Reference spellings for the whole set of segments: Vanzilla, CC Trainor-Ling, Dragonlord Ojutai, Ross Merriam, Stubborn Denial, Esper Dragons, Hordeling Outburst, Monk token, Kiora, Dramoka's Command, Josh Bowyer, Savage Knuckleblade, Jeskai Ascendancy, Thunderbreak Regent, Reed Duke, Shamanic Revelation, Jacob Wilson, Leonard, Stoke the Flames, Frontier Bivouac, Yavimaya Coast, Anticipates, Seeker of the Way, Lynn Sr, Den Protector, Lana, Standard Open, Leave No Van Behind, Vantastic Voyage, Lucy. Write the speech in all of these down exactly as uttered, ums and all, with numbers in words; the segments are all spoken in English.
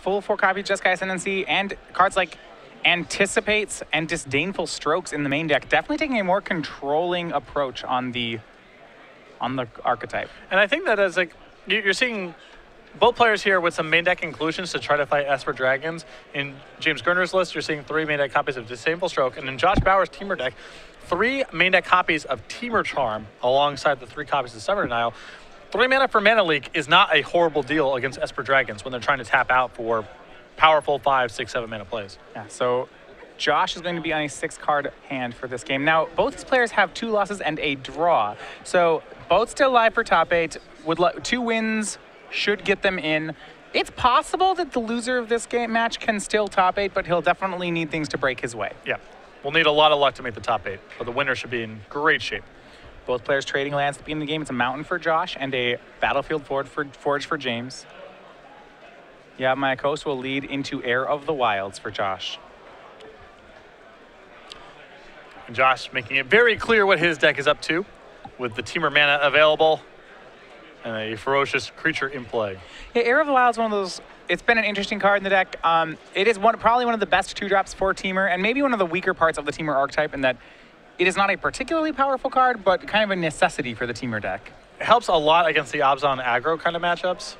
full four copy Jeskai Ascendancy and cards like Anticipates and Disdainful Strokes in the main deck. Definitely taking a more controlling approach on the on the archetype. And I think that as like you're seeing both players here with some main deck inclusions to try to fight Esper Dragons. In James Gerner's list, you're seeing three main deck copies of Disdainful Stroke, and in Josh Bower's Teamer deck, three main deck copies of Teamer Charm alongside the three copies of Stubborn Denial. Three mana for Mana Leak is not a horrible deal against Esper Dragons when they're trying to tap out for powerful five, six, seven mana plays. Yeah, so Josh is going to be on a six card hand for this game. Now, both these players have two losses and a draw. So both still live for top eight. Would two wins should get them in. It's possible that the loser of this game match can still top eight, but he'll definitely need things to break his way. Yeah, we'll need a lot of luck to make the top eight, but the winner should be in great shape. Both players trading lands at the beginning of the game. It's a mountain for Josh and a battlefield forge for, forge for James. Yeah, my coast will lead into Air of the Wilds for Josh. And Josh making it very clear what his deck is up to with the Teamer mana available and a ferocious creature in play. Yeah, Air of the Wild is one of those, it's been an interesting card in the deck. Um, it is one, probably one of the best two drops for Teamer, and maybe one of the weaker parts of the Teamer archetype in that it is not a particularly powerful card, but kind of a necessity for the Teamer deck. It helps a lot against the Obzon aggro kind of matchups.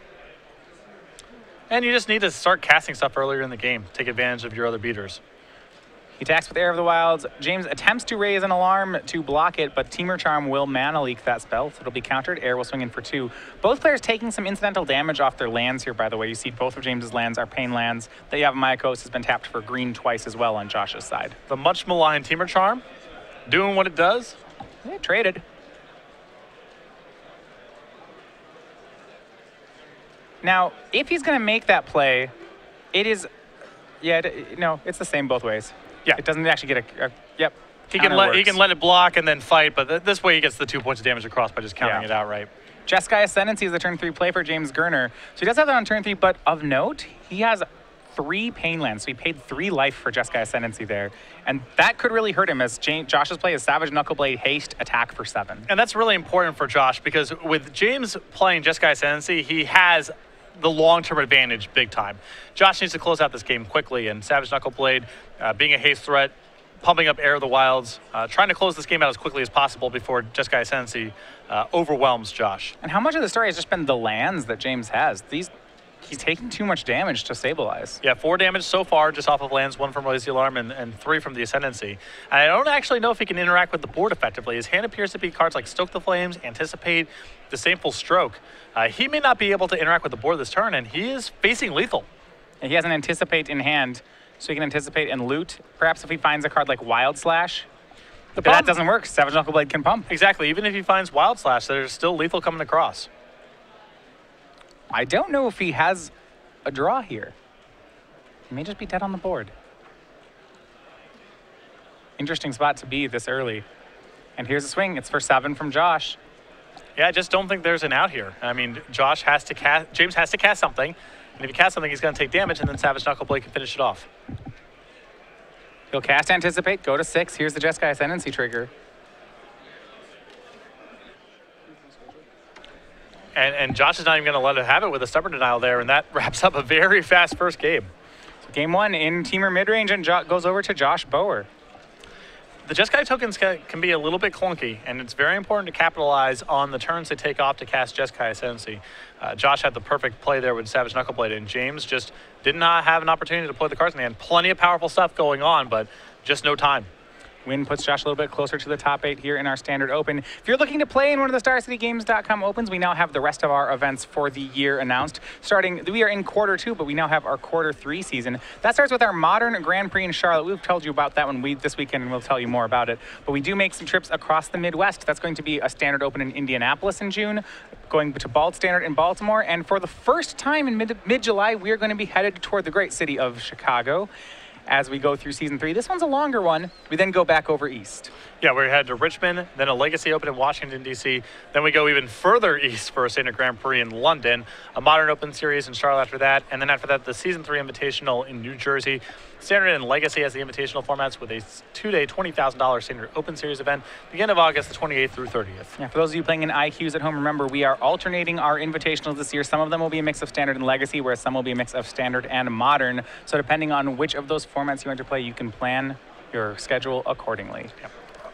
And you just need to start casting stuff earlier in the game, take advantage of your other beaters. He attacks with Air of the Wilds. James attempts to raise an alarm to block it, but Teamer Charm will mana leak that spell, so it'll be countered. Air will swing in for two. Both players taking some incidental damage off their lands here, by the way. You see both of James's lands are pain lands. The Yavimaya Coast has been tapped for green twice as well on Josh's side. The much maligned Teamer Charm, doing what it does. Yeah, traded. Now, if he's going to make that play, it is, yeah, it, no, it's the same both ways. Yeah, it doesn't actually get a, a yep. He can let works. he can let it block and then fight, but th this way he gets the two points of damage across by just countering yeah. it outright. Jeskai Ascendancy is the turn three play for James Gerner, so he does have that on turn three. But of note, he has three pain lands, so he paid three life for Jeskai Ascendancy there, and that could really hurt him as James, Josh's play is Savage Knuckleblade haste attack for seven. And that's really important for Josh because with James playing Jeskai Ascendancy, he has the long-term advantage big time. Josh needs to close out this game quickly, and Savage Knuckleblade, uh, being a haste threat, pumping up Air of the Wilds, uh, trying to close this game out as quickly as possible before Jeskai Ascendancy uh, overwhelms Josh. And how much of the story has just been the lands that James has? These, he's taking too much damage to stabilize. Yeah, four damage so far just off of lands, one from Raise the Alarm and, and three from the Ascendancy. And I don't actually know if he can interact with the board effectively. His hand appears to be cards like Stoke the Flames, Anticipate, Disdainful Stroke. Uh, he may not be able to interact with the board this turn, and he is facing lethal. And he has an Anticipate in hand, so he can anticipate and loot. Perhaps if he finds a card like Wild Slash, but that doesn't work. Savage Knuckleblade can pump. Exactly. Even if he finds Wild Slash, there's still lethal coming across. I don't know if he has a draw here. He may just be dead on the board. Interesting spot to be this early. And here's a swing. It's for seven from Josh. Yeah, I just don't think there's an out here. I mean, Josh has to cast, James has to cast something. And if he casts something, he's going to take damage, and then Savage Knuckleblade can finish it off. He'll cast Anticipate, go to six. Here's the Jeskai Ascendancy trigger. And, and Josh is not even going to let it have it with a Stubborn Denial there, and that wraps up a very fast first game. So game one in Teamer midrange, and jo goes over to Josh Bowyer. The Jeskai tokens ca can be a little bit clunky, and it's very important to capitalize on the turns they take off to cast Jeskai Ascendancy. Uh, Josh had the perfect play there with Savage Knuckleblade, and James just did not have an opportunity to play the cards in the hand. Plenty of powerful stuff going on, but just no time. Win puts Josh a little bit closer to the top eight here in our standard open. If you're looking to play in one of the Star City Games dot com opens, we now have the rest of our events for the year announced. Starting, we are in quarter two, but we now have our quarter three season. That starts with our Modern Grand Prix in Charlotte. We've told you about that one we, this weekend, and we'll tell you more about it. But we do make some trips across the Midwest. That's going to be a standard open in Indianapolis in June, going to Bald Standard in Baltimore. And for the first time in mid-July, mid we are going to be headed toward the great city of Chicago. as we go through Season three. This one's a longer one. We then go back over east. Yeah, we head to Richmond, then a Legacy Open in Washington, D C Then we go even further east for a Standard Grand Prix in London, a Modern Open Series in Charlotte after that, and then after that, the Season three Invitational in New Jersey. Standard and Legacy as the Invitational formats with a two-day, twenty thousand dollar Standard Open Series event, beginning of August, the twenty-eighth through thirtieth. Yeah, for those of you playing in I Qs at home, remember, we are alternating our Invitationals this year. Some of them will be a mix of Standard and Legacy, whereas some will be a mix of Standard and Modern. So depending on which of those formats you want to play, you can plan your schedule accordingly. Yep.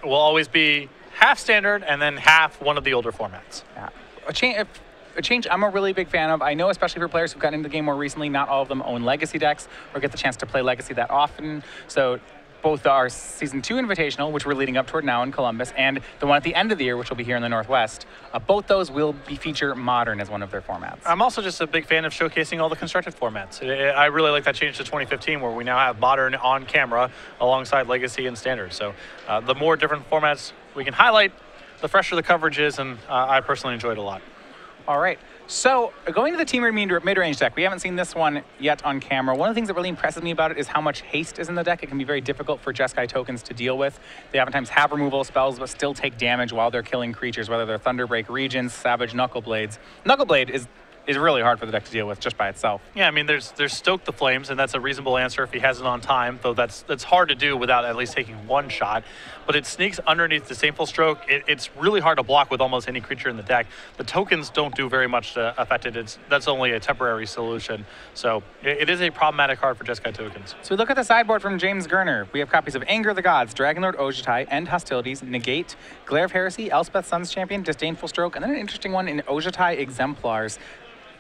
Will always be half Standard and then half one of the older formats. Yeah. A, cha a change I'm a really big fan of. I know, especially for players who've gotten into the game more recently, not all of them own Legacy decks or get the chance to play Legacy that often. So both our Season two Invitational, which we're leading up toward now in Columbus, and the one at the end of the year, which will be here in the Northwest, uh, both those will be feature Modern as one of their formats. I'm also just a big fan of showcasing all the constructed formats. I really like that change to twenty fifteen, where we now have Modern on camera alongside Legacy and Standard. So uh, the more different formats we can highlight, the fresher the coverage is, and uh, I personally enjoyed it a lot. All right. So going to the Teamer mid-range deck, we haven't seen this one yet on camera. One of the things that really impresses me about it is how much haste is in the deck. It can be very difficult for Jeskai tokens to deal with. They oftentimes have removal spells, but still take damage while they're killing creatures, whether they're Thunderbreak Regents, Savage Knuckleblades. Knuckleblade is is really hard for the deck to deal with just by itself. Yeah, I mean, there's there's Stoke the Flames, and that's a reasonable answer if he has it on time, though that's that's hard to do without at least taking one shot. But it sneaks underneath Disdainful Stroke. It, it's really hard to block with almost any creature in the deck. The tokens don't do very much to affect it. It's, that's only a temporary solution. So it, it is a problematic card for Jeskai tokens. So we look at the sideboard from James Gerner. We have copies of Anger of the Gods, Dragonlord Ojutai, End Hostilities, Negate, Glare of Heresy, Elspeth Sun's Champion, Disdainful Stroke, and then an interesting one in Ojatai Exemplars.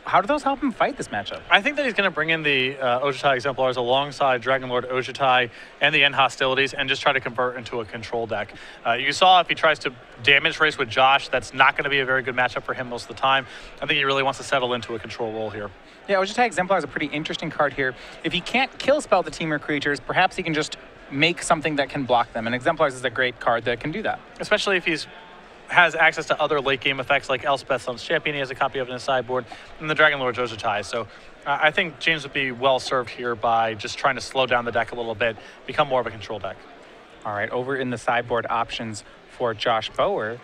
How do those help him fight this matchup? I think that he's going to bring in the uh, Ojatai Exemplars alongside Dragonlord Ojutai and the End Hostilities and just try to convert into a control deck. Uh, you saw if he tries to damage race with Josh, that's not going to be a very good matchup for him most of the time. I think he really wants to settle into a control role here. Yeah, Ojatai Exemplar is a pretty interesting card here. If he can't kill spell the Teamer creatures, perhaps he can just make something that can block them. And Exemplars is a great card that can do that. Especially if he's has access to other late game effects like Elspeth Sun's Champion, he has a copy of in his sideboard, and the Dragonlord Ojutai. So uh, I think James would be well served here by just trying to slow down the deck a little bit, become more of a control deck. All right, over in the sideboard options for Josh Bowyer.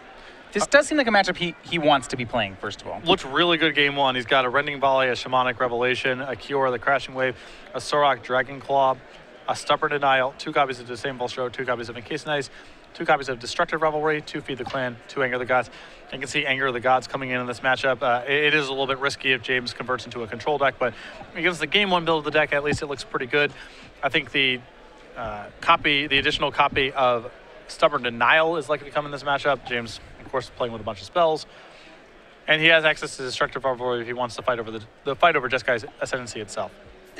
This does seem like a matchup he, he wants to be playing, first of all. Looked really good game one. He's got a Rending Volley, a Shamanic Revelation, a Kiora, the Crashing Wave, a Surrak Dragonclaw, a Stubborn Denial, two copies of Disdainful Stroke, two copies of Anticipates, two copies of Destructive Revelry, two Feed the Clan, two Anger of the Gods. You can see Anger of the Gods coming in in this matchup. Uh, it is a little bit risky if James converts into a control deck, but against the game one build of the deck, at least it looks pretty good. I think the uh, copy, the additional copy of Stubborn Denial is likely to come in this matchup. James, of course, playing with a bunch of spells. And he has access to Destructive Revelry if he wants to fight over the, the fight over Jeskai's Ascendancy itself.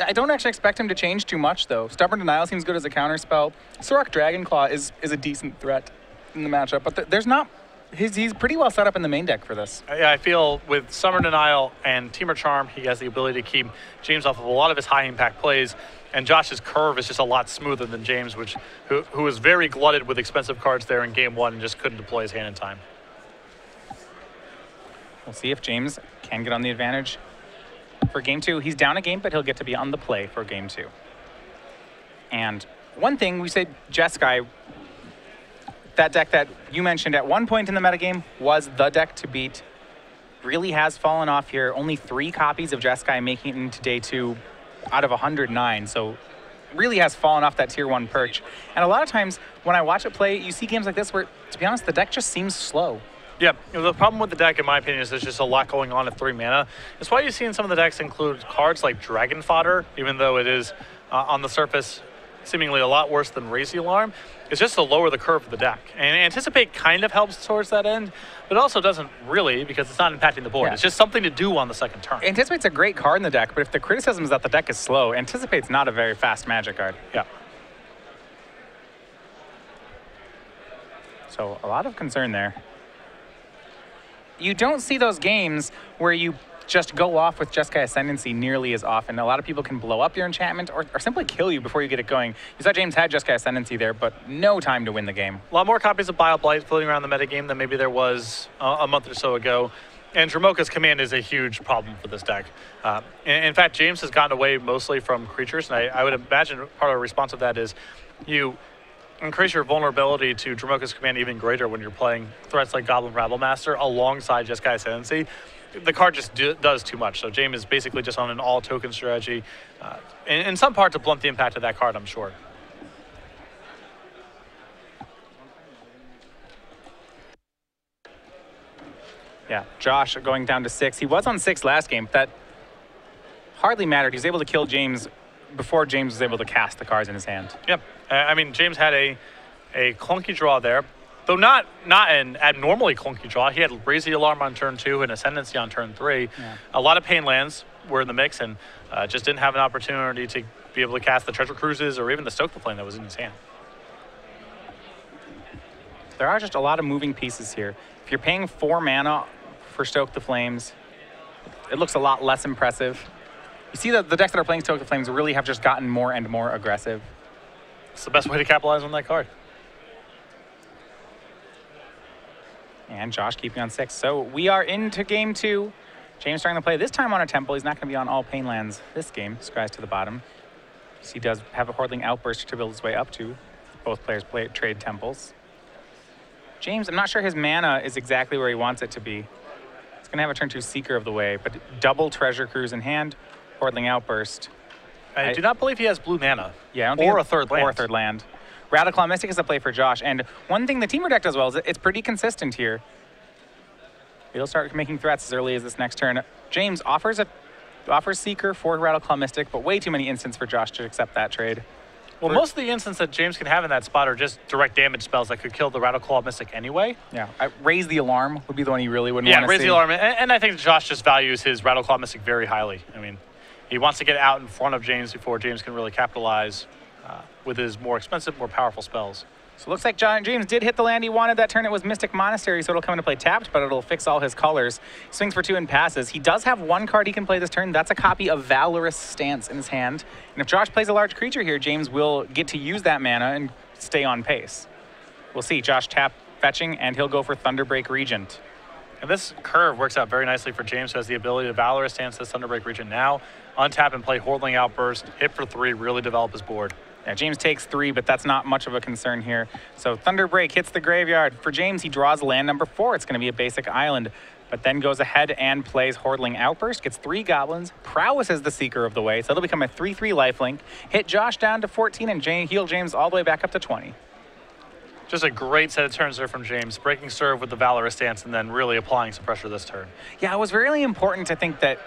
I don't actually expect him to change too much, though. Stubborn Denial seems good as a counterspell. Surrak Dragonclaw is, is a decent threat in the matchup, but th there's not... He's, he's pretty well set up in the main deck for this. I, I feel with Stubborn Denial and Teamer Charm, he has the ability to keep James off of a lot of his high-impact plays, and Josh's curve is just a lot smoother than James, which who, who was very glutted with expensive cards there in game one and just couldn't deploy his hand in time. We'll see if James can get on the advantage for game two. He's down a game, but he'll get to be on the play for game two. And one thing we said, Jeskai, that deck that you mentioned at one point in the metagame was the deck to beat, really has fallen off here. Only three copies of Jeskai making it into day two out of one hundred nine. So really has fallen off that tier one perch. And a lot of times when I watch it play, you see games like this where, to be honest, the deck just seems slow. Yeah, the problem with the deck, in my opinion, is there's just a lot going on at three mana. That's why you've seen some of the decks include cards like Dragon Fodder, even though it is uh, on the surface seemingly a lot worse than Raise the Alarm. It's just to lower the curve of the deck. And Anticipate kind of helps towards that end, but it also doesn't really because it's not impacting the board. Yeah. It's just something to do on the second turn. Anticipate's a great card in the deck, but if the criticism is that the deck is slow, Anticipate's not a very fast Magic card. Yeah. So a lot of concern there. You don't see those games where you just go off with Jeskai Ascendancy nearly as often. A lot of people can blow up your enchantment or, or simply kill you before you get it going. You saw James had Jeskai Ascendancy there, but no time to win the game. A lot more copies of Bile Blight floating around the metagame than maybe there was uh, a month or so ago. And Dramoka's Command is a huge problem for this deck. Uh, in, in fact, James has gotten away mostly from creatures, and I, I would imagine part of the response of that is you increase your vulnerability to Dramoka's Command even greater when you're playing threats like Goblin Rattlemaster alongside Jeskai Ascendancy. The card just do, does too much, so James is basically just on an all-token strategy, uh, in, in some part to blunt the impact of that card, I'm sure. Yeah, Josh going down to six. He was on six last game, but that hardly mattered. He was able to kill James before James was able to cast the cards in his hand. Yep. Uh, I mean, James had a, a clunky draw there, though not not an abnormally clunky draw. He had Raise the Alarm on turn two and Ascendancy on turn three. Yeah. A lot of pain lands were in the mix and uh, just didn't have an opportunity to be able to cast the Treasure Cruises or even the Stoke the Flame that was in his hand. There are just a lot of moving pieces here. If you're paying four mana for Stoke the Flames, it looks a lot less impressive. You see that the decks that are playing Stoke the Flames really have just gotten more and more aggressive. It's the best way to capitalize on that card. And Josh keeping on six. So we are into game two. James starting to play this time on a Temple. He's not going to be on all pain lands this game. Scries to the bottom. He does have a Hordeling Outburst to build his way up to. Both players play, trade Temples. James, I'm not sure his mana is exactly where he wants it to be. It's going to have a turn two Seeker of the Way, but double Treasure Cruise in hand, Hordeling Outburst. I, I do not believe he has blue mana. Yeah, I don't think or, a third land. or a third land. Rattleclaw Mystic is a play for Josh, and one thing the Teamer deck does well is it's pretty consistent here. It'll start making threats as early as this next turn. James offers a offers Seeker for Rattleclaw Mystic, but way too many instants for Josh to accept that trade. Well, most of the instants that James can have in that spot are just direct damage spells that could kill the Rattleclaw Mystic anyway. Yeah, I, Raise the Alarm would be the one he really wouldn't yeah, want to see. Yeah, Raise the Alarm, and, and I think Josh just values his Rattleclaw Mystic very highly. I mean, he wants to get out in front of James before James can really capitalize uh, with his more expensive, more powerful spells. So it looks like John James did hit the land he wanted that turn. It was Mystic Monastery, so it'll come into play tapped, but it'll fix all his colors. Swings for two and passes. He does have one card he can play this turn. That's a copy of Valorous Stance in his hand. And if Josh plays a large creature here, James will get to use that mana and stay on pace. We'll see. Josh tap fetching, and he'll go for Thunderbreak Regent. And this curve works out very nicely for James, who has the ability to Valorous Stance this Thunderbreak Regent now. Untap and play Hordeling Outburst. Hit for three, really develop his board. Yeah, James takes three, but that's not much of a concern here. So Thunderbreak hits the graveyard. For James, he draws land number four. It's going to be a basic island, but then goes ahead and plays Hordeling Outburst, gets three goblins. Prowess is the Seeker of the Way, so it'll become a three three lifelink. Hit Josh down to fourteen and heal James all the way back up to twenty. Just a great set of turns there from James, breaking serve with the Valorous Stance and then really applying some pressure this turn. Yeah, it was really important to think that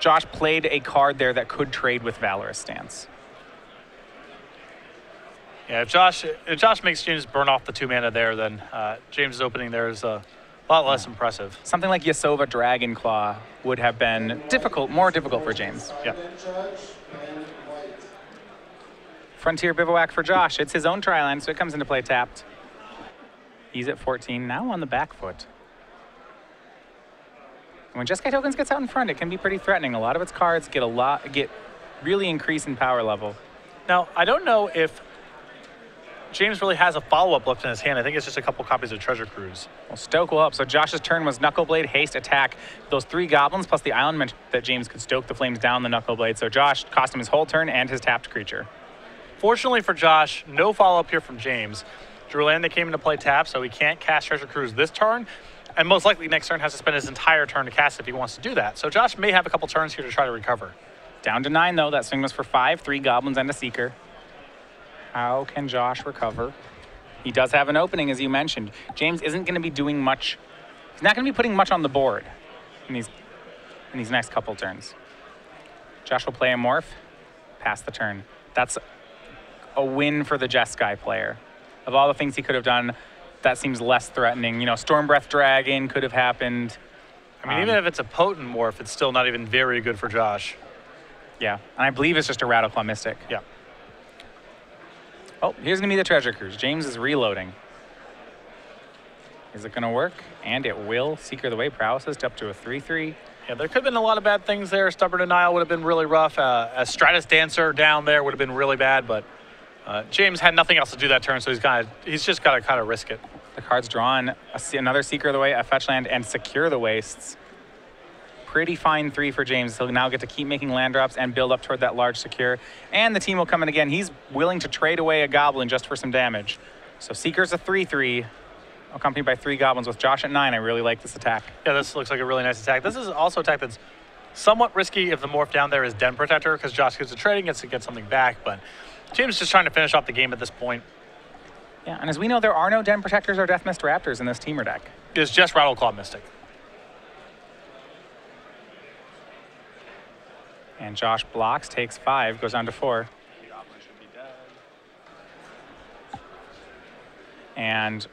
Josh played a card there that could trade with Valorous Stance. Yeah, if Josh, if Josh makes James burn off the two mana there, then uh, James' opening there is a lot less yeah. impressive. Something like Yasova Dragonclaw would have been difficult, more difficult for James. Yeah. Frontier Bivouac for Josh. It's his own tri-land, so it comes into play tapped. He's at fourteen, now on the back foot. And when Jeskai Tokens gets out in front, it can be pretty threatening. A lot of its cards get a lot, get really increase in power level. Now, I don't know if James really has a follow-up left in his hand. I think it's just a couple copies of Treasure Cruise. Well, Stoke will up. So Josh's turn was Knuckleblade, Haste, Attack. Those three goblins plus the island meant that James could Stoke the Flames down the Knuckleblade. So Josh cost him his whole turn and his tapped creature. Fortunately for Josh, no follow-up here from James. Drew land that came into play tapped, so he can't cast Treasure Cruise this turn. And most likely next turn has to spend his entire turn to cast if he wants to do that. So Josh may have a couple turns here to try to recover. Down to nine, though. That swing was for five, three goblins and a Seeker. How can Josh recover? He does have an opening, as you mentioned. James isn't going to be doing much. He's not going to be putting much on the board in these, in these next couple turns. Josh will play a Morph, pass the turn. That's a win for the Jeskai player. Of all the things he could have done, that seems less threatening. You know, Storm Breath Dragon could have happened. I mean, um, even if it's a potent Morph, it's still not even very good for Josh. Yeah, and I believe it's just a Rattleclaw Mystic. Yeah. Oh, here's going to be the Treasure Cruise. James is reloading. Is it going to work? And it will. Seeker of the Way prowesses up to a three three. Yeah, there could have been a lot of bad things there. Stubborn Denial would have been really rough. Uh, a Stratus Dancer down there would have been really bad, but uh, James had nothing else to do that turn, so he's, gotta, he's just got to kind of risk it. The card's drawn. Another Seeker of the Way, a fetch land, and Secure the Wastes. pretty fine three for James. He'll now get to keep making land drops and build up toward that large secure. And the team will come in again. He's willing to trade away a goblin just for some damage. So Seeker's a three three, accompanied by three goblins with Josh at nine. I really like this attack. Yeah, this looks like a really nice attack. This is also an attack that's somewhat risky if the morph down there is Den Protector, because Josh gets a trading, gets to get something back, but James is just trying to finish off the game at this point. Yeah, and as we know, there are no Den Protectors or Death Mist Raptors in this Teamer deck. It's just Rattleclaw Mystic. And Josh blocks, takes five, goes down to four. And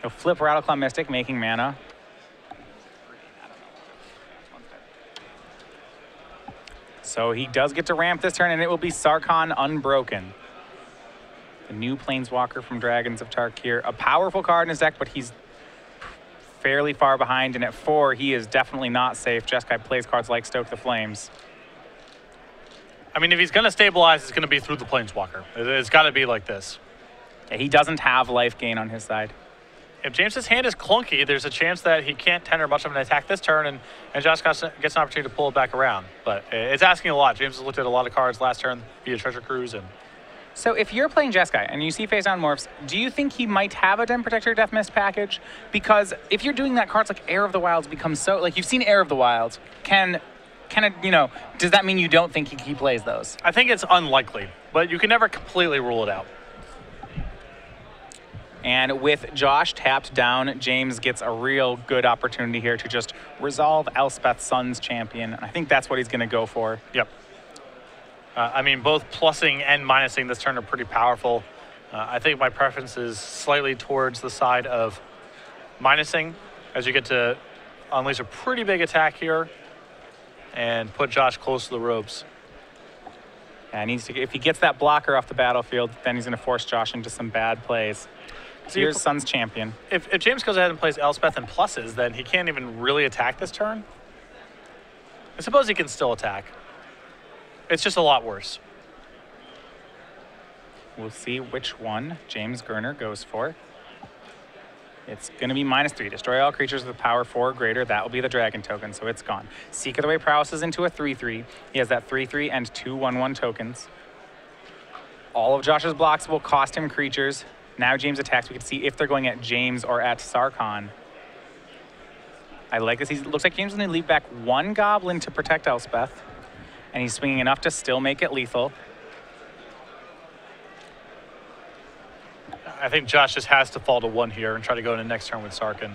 he'll flip Rattleclaw Mystic, making mana. So he does get to ramp this turn, and it will be Sarkhan Unbroken, the new Planeswalker from Dragons of Tarkir. A powerful card in his deck, but he's fairly far behind, and at four, he is definitely not safe. Jeskai plays cards like Stoke the Flames. I mean, if he's going to stabilize, it's going to be through the Planeswalker. It's got to be like this. Yeah, he doesn't have life gain on his side. If James's hand is clunky, there's a chance that he can't tender much of an attack this turn, and, and Josh gets an opportunity to pull it back around. But it's asking a lot. James has looked at a lot of cards last turn via Treasure Cruise. And so if you're playing Jeskai and you see face-down morphs, do you think he might have a Den Protector Death Mist package? Because if you're doing that, cards like Air of the Wilds become so... Like, you've seen Air of the Wilds. Can... Can it, you know, does that mean you don't think he, he plays those? I think it's unlikely, but you can never completely rule it out. And with Josh tapped down, James gets a real good opportunity here to just resolve Elspeth Sun's Champion. I think that's what he's going to go for. Yep. Uh, I mean, both plussing and minusing this turn are pretty powerful. Uh, I think my preference is slightly towards the side of minusing, as you get to unleash a pretty big attack here and put Josh close to the ropes. Yeah, he needs to, if he gets that blocker off the battlefield, then he's going to force Josh into some bad plays. So here's Sun's Champion. If, if James goes ahead and plays Elspeth and pluses, then he can't even really attack this turn. I suppose he can still attack. It's just a lot worse. We'll see which one James Gerner goes for. It's going to be minus three. Destroy all creatures with power four or greater. That will be the dragon token, so it's gone. Seeker of the Way prowesses into a three three. He has that three three and two one one tokens. All of Josh's blocks will cost him creatures. Now James attacks. We can see if they're going at James or at Sarkhan. I like this. He looks like James is going to leave back one goblin to protect Elspeth. And he's swinging enough to still make it lethal. I think Josh just has to fall to one here and try to go into next turn with Sarkhan.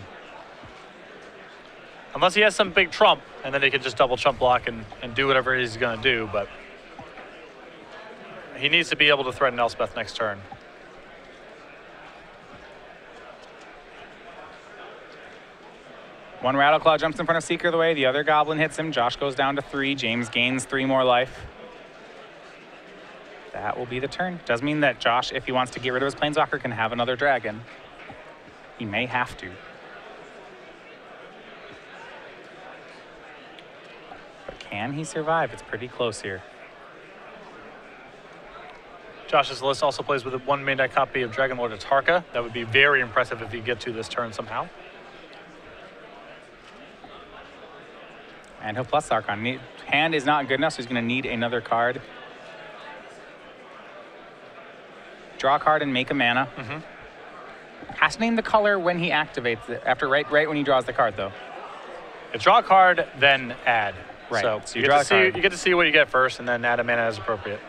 Unless he has some big trump, and then he can just double chump block and, and do whatever he's going to do. But he needs to be able to threaten Elspeth next turn. One Rattleclaw jumps in front of Seeker of the Way. The other goblin hits him. Josh goes down to three. James gains three more life. That will be the turn. Does mean that Josh, if he wants to get rid of his Planeswalker, can have another dragon. He may have to. But can he survive? It's pretty close here. Josh's list also plays with one main deck copy of Dragonlord Atarka. That would be very impressive if he get to this turn somehow. And he'll plus Sarkhan. Hand is not good enough, so he's going to need another card. Draw a card and make a mana. Mm-hmm. Has to name the color when he activates it. After right, right when he draws the card, though. If draw a card, then add. Right. So, so you, you, get draw to a see, card. you get to see what you get first, and then add a mana as appropriate.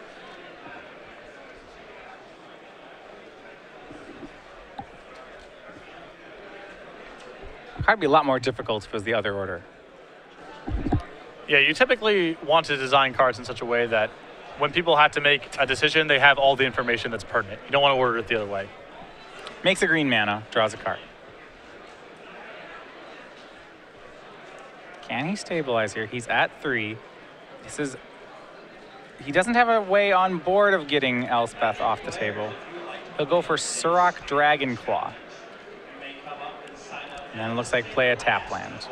Card would be a lot more difficult if it was the other order. Yeah, you typically want to design cards in such a way that when people have to make a decision, they have all the information that's pertinent. You don't want to order it the other way. Makes a green mana, draws a card. Can he stabilize here? He's at three. This is... He doesn't have a way on board of getting Elspeth off the table. He'll go for Surrak Dragonclaw. And then it looks like play a tap land.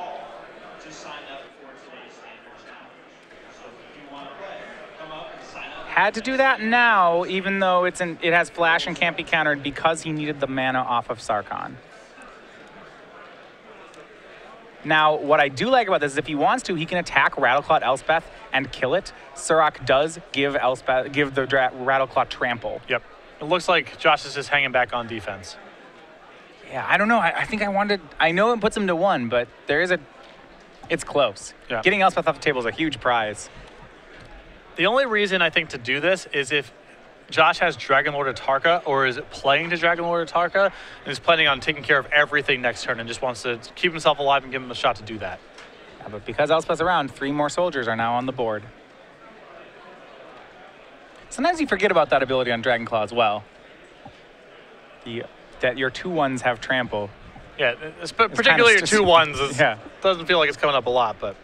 Had to do that now, even though it's an, it has flash and can't be countered because he needed the mana off of Sarkhan. Now, what I do like about this is if he wants to, he can attack Rattleclaw at Elspeth and kill it. Surrak does give Elspeth, give the Dra Rattleclaw trample. Yep. It looks like Josh is just hanging back on defense. Yeah, I don't know. I, I think I wanted... I know it puts him to one, but there is a... It's close. Yeah. Getting Elspeth off the table is a huge prize. The only reason I think to do this is if Josh has Dragonlord Atarka or is playing to Dragonlord Atarka and is planning on taking care of everything next turn and just wants to keep himself alive and give him a shot to do that. Yeah, but because Elspeth's around, three more soldiers are now on the board. Sometimes you forget about that ability on Dragonclaw as well. The, that your two ones have trample. Yeah, it's, but it's particularly kind of your two ones is, yeah. Doesn't feel like it's coming up a lot, but...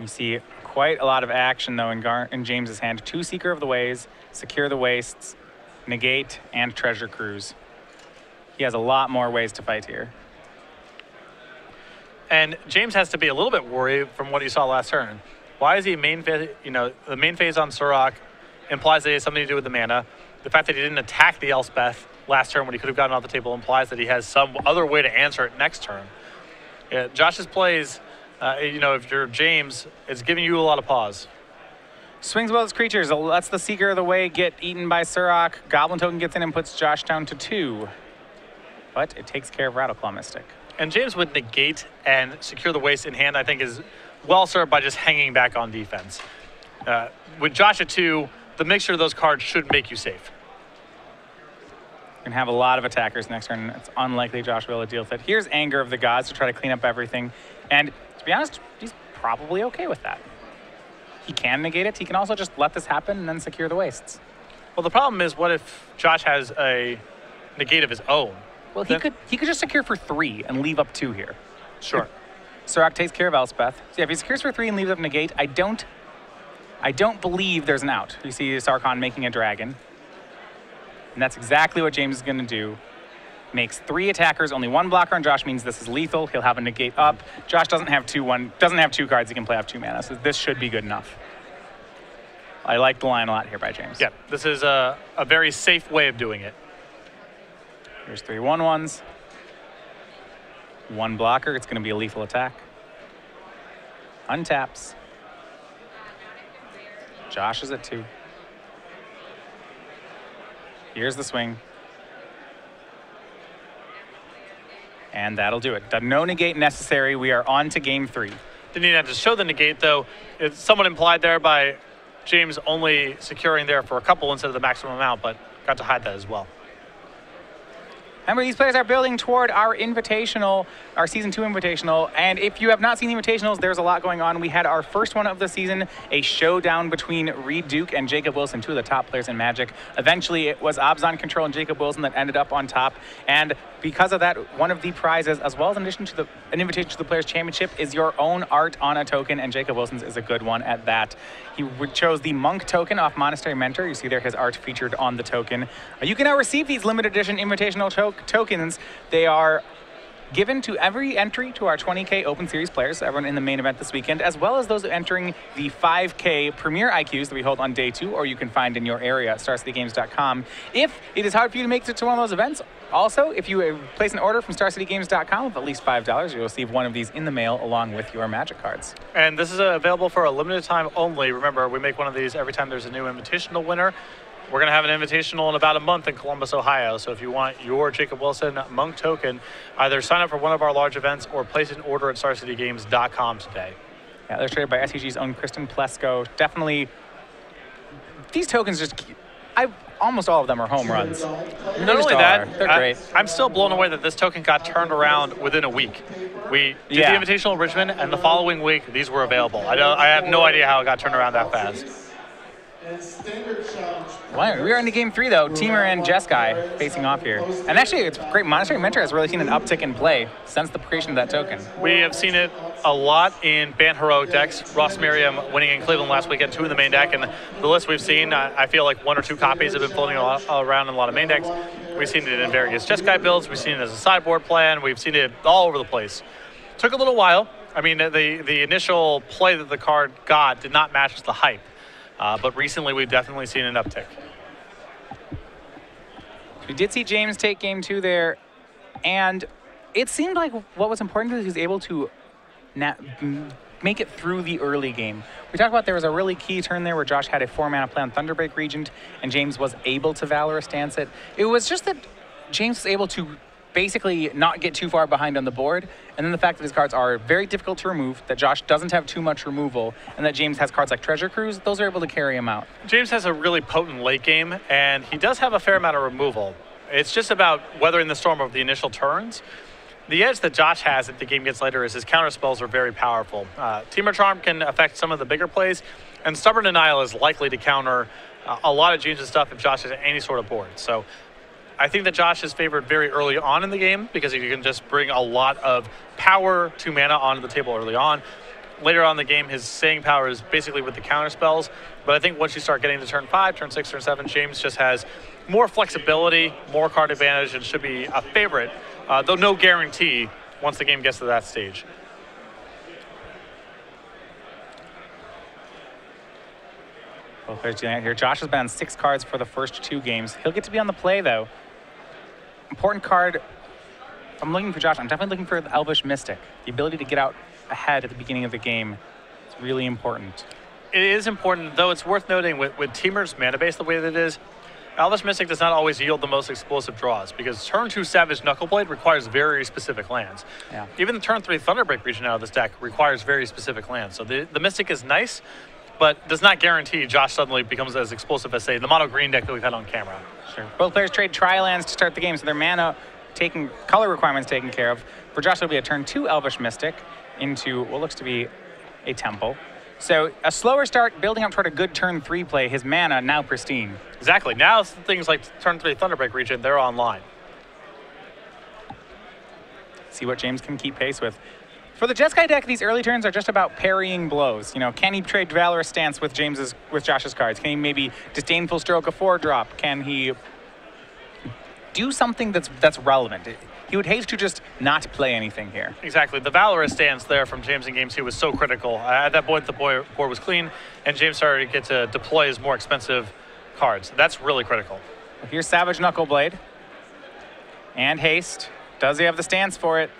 You see quite a lot of action, though, in, Gar in James's hand. Two Seeker of the Ways, Secure the Wastes, Negate, and Treasure Cruise. He has a lot more ways to fight here. And James has to be a little bit worried from what he saw last turn. Why is he main phase, you know, the main phase on Surrak implies that he has something to do with the mana. The fact that he didn't attack the Elspeth last turn when he could have gotten off the table implies that he has some other way to answer it next turn. Yeah, Josh's plays... Uh, you know, if you're James, it's giving you a lot of pause. Swings both his creatures, lets the Seeker of the Way get eaten by Surrak. Goblin Token gets in and puts Josh down to two. But it takes care of Rattleclaw Mystic. And James would Negate and Secure the Waste in hand, I think, is well served by just hanging back on defense. Uh, with Josh at two, the mixture of those cards should make you safe. You're going to have a lot of attackers next turn. It's unlikely Josh will deal with it. Here's Anger of the Gods to try to clean up everything. And to be honest, he's probably okay with that. He can negate it. He can also just let this happen and then secure the wastes. Well, the problem is, what if Josh has a negate of his own? Well, then he could he could just secure for three and leave up two here. Sure. Surrak takes care of Elspeth. So yeah, if he secures for three and leaves up negate, I don't I don't believe there's an out. You see Sarkhan making a dragon, and that's exactly what James is going to do. Makes three attackers, only one blocker on Josh means this is lethal. He'll have a negate up. Josh doesn't have two one doesn't have two cards he can play off two mana, so this should be good enough. I like the line a lot here by James. Yep, yeah, this is a, a very safe way of doing it. Here's three one ones. One blocker, it's gonna be a lethal attack. Untaps. Josh is at two. Here's the swing. And that'll do it. No negate necessary. We are on to game three. Didn't even have to show the negate, though. It's somewhat implied there by James only securing there for a couple instead of the maximum amount, but got to hide that as well. Remember, these players are building toward our invitational, our season two invitational. And if you have not seen the invitationals, there's a lot going on. We had our first one of the season, a showdown between Reed Duke and Jacob Wilson, two of the top players in Magic. Eventually, it was Obzon Control and Jacob Wilson that ended up on top. And because of that, one of the prizes, as well as in addition to the, an invitation to the Players' Championship, is your own art on a token. And Jacob Wilson's is a good one at that. He chose the Monk token off Monastery Mentor. You see there his art featured on the token. You can now receive these limited edition invitational tokens. tokens. They are given to every entry to our twenty K Open Series players, so everyone in the main event this weekend, as well as those entering the five K Premier I Qs that we hold on day two, or you can find in your area at Star City Games dot com. If it is hard for you to make it to one of those events, also, if you place an order from Star City Games dot com of at least five dollars, you'll receive one of these in the mail along with your Magic cards. And this is available for a limited time only. Remember, we make one of these every time there's a new Invitational winner. We're going to have an invitational in about a month in Columbus, Ohio. So if you want your Jacob Wilson Monk token, either sign up for one of our large events or place an order at Star City Games dot com today. Yeah, they're traded by S C G's own Kristen Plesko. Definitely, these tokens just, I almost all of them are home runs. Not only that, they're great. I'm still blown away that this token got turned around within a week. We did yeah. the invitational in Richmond, and the following week, these were available. I, don't, I have no idea how it got turned around that fast. Well, we are into game three, though. Teamer and Jeskai facing off here. And actually, it's great. Monastery Mentor has really seen an uptick in play since the creation of that token. We have seen it a lot in Banned Heroic decks. Ross Merriam winning in Cleveland last weekend, two in the main deck. And the list we've seen, I feel like one or two copies have been floating around in a lot of main decks. We've seen it in various Jeskai builds. We've seen it as a sideboard plan. We've seen it all over the place. Took a little while. I mean, the, the initial play that the card got did not match the hype. Uh, but recently, we've definitely seen an uptick. We did see James take game two there, and it seemed like what was important is he was able to na make it through the early game. We talked about there was a really key turn there where Josh had a four mana play on Thunderbreak Regent, and James was able to Valorous Stance it. It was just that James was able to basically not get too far behind on the board, and then the fact that his cards are very difficult to remove, that Josh doesn't have too much removal, and that James has cards like Treasure Cruise, those are able to carry him out. James has a really potent late game, and he does have a fair amount of removal. It's just about weathering the storm of the initial turns. The edge that Josh has if the game gets later is his counter spells are very powerful. Uh, Teamer Charm can affect some of the bigger plays, and Stubborn Denial is likely to counter uh, a lot of James' stuff if Josh has any sort of board. So I think that Josh is favored very early on in the game because you can just bring a lot of power to mana onto the table early on. Later on in the game, his staying power is basically with the counter spells. But I think once you start getting to turn five, turn six, turn seven, James just has more flexibility, more card advantage, and should be a favorite, uh, though no guarantee once the game gets to that stage. Both players doing it here. Josh has been on six cards for the first two games. He'll get to be on the play, though. Important card. I'm looking for Josh. I'm definitely looking for the Elvish Mystic. The ability to get out ahead at the beginning of the game is really important. It is important, though it's worth noting with, with Teamer's mana base the way that it is, Elvish Mystic does not always yield the most explosive draws because turn two Savage Knuckleblade requires very specific lands. Yeah. Even the turn three Thunderbreak region out of this deck requires very specific lands. So the, the Mystic is nice, but does not guarantee Josh suddenly becomes as explosive as, say, the mono green deck that we've had on camera. Sure. Both players trade tri-lands to start the game, so their mana taking color requirements taken care of. For Josh, it'll be a turn two Elvish Mystic into what looks to be a temple. So a slower start, building up toward a good turn three play. His mana now pristine. Exactly. Now things like turn three Thunderbreak region, they're online. See what James can keep pace with. For the Jeskai deck, these early turns are just about parrying blows. You know, can he trade Valorous Stance with James's, with Josh's cards? Can he maybe Disdainful Stroke a four drop? Can he do something that's that's relevant? He would hate to just not play anything here. Exactly. The Valorous Stance there from James in game two was so critical. At that point, the board was clean, and James started to get to deploy his more expensive cards. That's really critical. Well, here's Savage Knuckleblade and haste. Does he have the stance for it?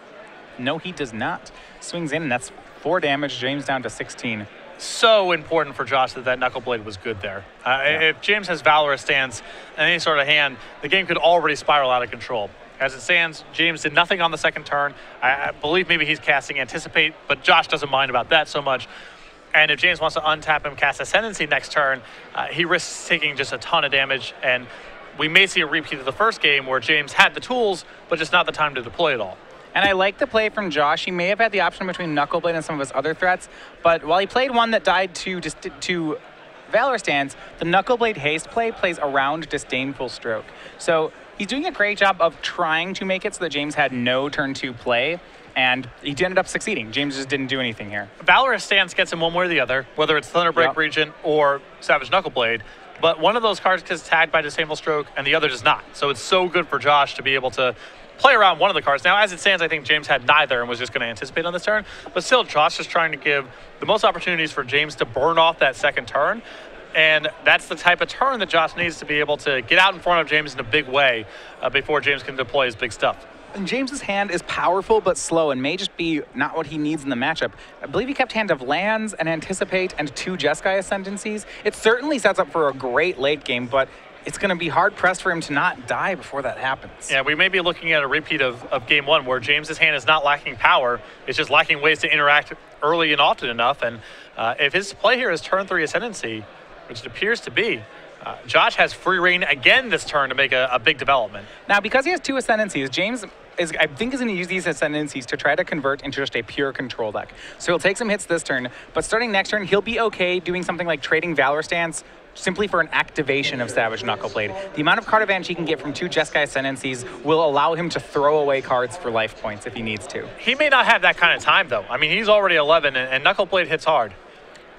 No, he does not. Swings in, and that's four damage. James down to sixteen. So important for Josh that that Knuckleblade was good there. Uh, yeah. If James has Valorous Stance and any sort of hand, the game could already spiral out of control. As it stands, James did nothing on the second turn. I, I believe maybe he's casting Anticipate, but Josh doesn't mind about that so much. And if James wants to untap him, cast Ascendancy next turn, uh, he risks taking just a ton of damage. And we may see a repeat of the first game where James had the tools, but just not the time to deploy it all. And I like the play from Josh. He may have had the option between Knuckleblade and some of his other threats, but while he played one that died to just to Valorous Stance, the Knuckleblade haste play plays around Disdainful Stroke. So he's doing a great job of trying to make it so that James had no turn two play, and he ended up succeeding. James just didn't do anything here. Valorous Stance gets him one way or the other, whether it's Thunderbreak yep. Regent or Savage Knuckleblade, but one of those cards gets tagged by Disdainful Stroke and the other does not. So it's so good for Josh to be able to play around one of the cards. Now, as it stands, I think James had neither and was just going to anticipate on this turn. But still, Josh is trying to give the most opportunities for James to burn off that second turn. And that's the type of turn that Josh needs to be able to get out in front of James in a big way uh, before James can deploy his big stuff. And James's hand is powerful but slow and may just be not what he needs in the matchup. I believe he kept hand of lands and anticipate and two Jeskai Ascendancies. It certainly sets up for a great late game, but it's going to be hard-pressed for him to not die before that happens. Yeah, we may be looking at a repeat of, of game one where James's hand is not lacking power. It's just lacking ways to interact early and often enough. And uh, if his play here is turn three Ascendancy, which it appears to be, uh, Josh has free reign again this turn to make a, a big development. Now, because he has two Ascendancies, James is, I think, is going to use these Ascendancies to try to convert into just a pure control deck. So he'll take some hits this turn, but starting next turn, he'll be okay doing something like trading Valorous Stance simply for an activation of Savage Knuckleblade. The amount of card advantage he can get from two Jeskai Ascendancies will allow him to throw away cards for life points if he needs to. He may not have that kind of time, though. I mean, he's already eleven, and, and Knuckleblade hits hard.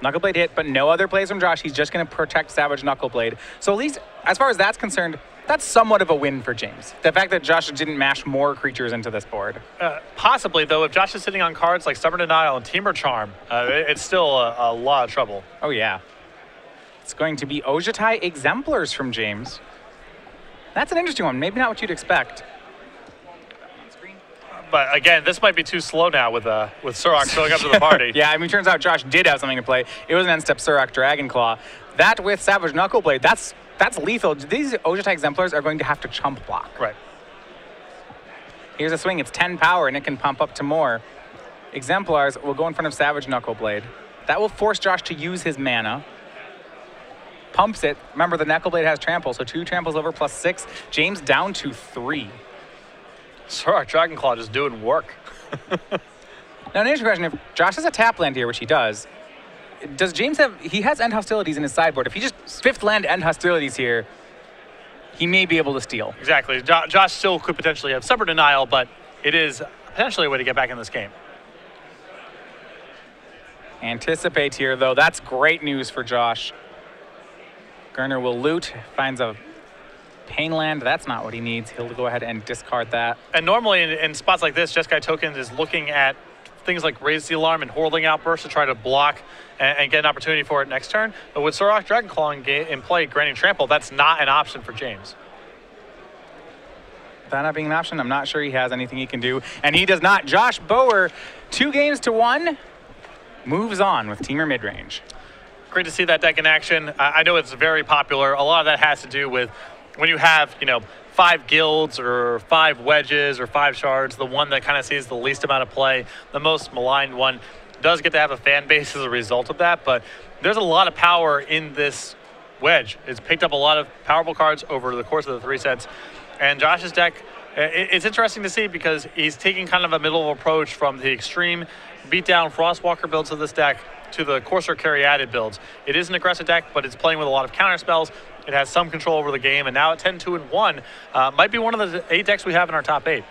Knuckleblade hit, but no other plays from Josh. He's just going to protect Savage Knuckleblade. So at least, as far as that's concerned, that's somewhat of a win for James. The fact that Josh didn't mash more creatures into this board. Uh, possibly, though, if Josh is sitting on cards like Stubborn Denial and Teamer Charm, uh, it, it's still a, a lot of trouble. Oh, yeah. It's going to be Ojatai Exemplars from James. That's an interesting one. Maybe not what you'd expect. But again, this might be too slow now with uh, with Surrak showing up to the party. Yeah, I mean, turns out Josh did have something to play. It was an end-step Surrak Dragonclaw. That with Savage Knuckleblade, that's that's lethal. These Ojatai Exemplars are going to have to chump block. Right. Here's a swing. It's ten power, and it can pump up to more. Exemplars will go in front of Savage Knuckleblade. That will force Josh to use his mana. Pumps it. Remember, the Knuckleblade has trample, so two tramples over plus six. James down to three. Surrak Dragonclaw just doing work. Now, an interesting question, if Josh has a tap land here, which he does, does James have, he has End Hostilities in his sideboard. If he just fifth land End Hostilities here, he may be able to steal. Exactly. Jo Josh still could potentially have Stubborn Denial, but it is potentially a way to get back in this game. Anticipates here, though. That's great news for Josh. Gerner will loot, finds a Pain land, that's not what he needs. He'll go ahead and discard that. And normally in, in spots like this, Jeskai Tokens is looking at things like Raise the Alarm and Hordeling Outburst to try to block and, and get an opportunity for it next turn. But with Surrak Dragonclaw in, in play, granting trample, that's not an option for James. That not being an option, I'm not sure he has anything he can do. And he does not. Josh Bowyer, two games to one, moves on with Teamer Midrange. Great to see that deck in action. I, I know it's very popular. A lot of that has to do with when you have, you know, five guilds or five wedges or five shards, the one that kind of sees the least amount of play, the most maligned one, does get to have a fan base as a result of that. But there's a lot of power in this wedge. It's picked up a lot of powerful cards over the course of the three sets. And Josh's deck, it's interesting to see because he's taking kind of a middle approach from the extreme beatdown Frostwalker builds of this deck to the Corsair Caryatid builds. It is an aggressive deck, but it's playing with a lot of counter spells. It has some control over the game, and now at ten two and one, uh, might be one of the eight decks we have in our top eight.